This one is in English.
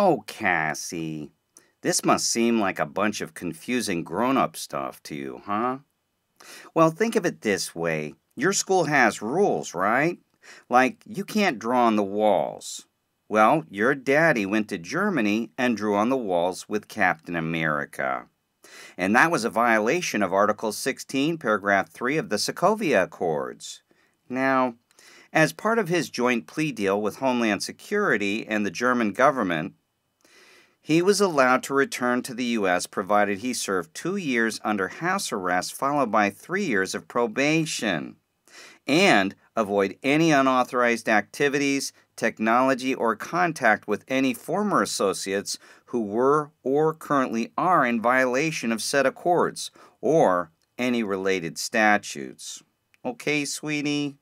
Oh, Cassie, this must seem like a bunch of confusing grown-up stuff to you, huh? Well, think of it this way. Your school has rules, right? Like, you can't draw on the walls. Well, your daddy went to Germany and drew on the walls with Captain America. And that was a violation of Article 16, Paragraph 3 of the Sokovia Accords. Now, as part of his joint plea deal with Homeland Security and the German government, he was allowed to return to the U.S. provided he served 2 years under house arrest followed by 3 years of probation, and avoid any unauthorized activities, technology, or contact with any former associates who were or currently are in violation of said accords or any related statutes. Okay, sweetie?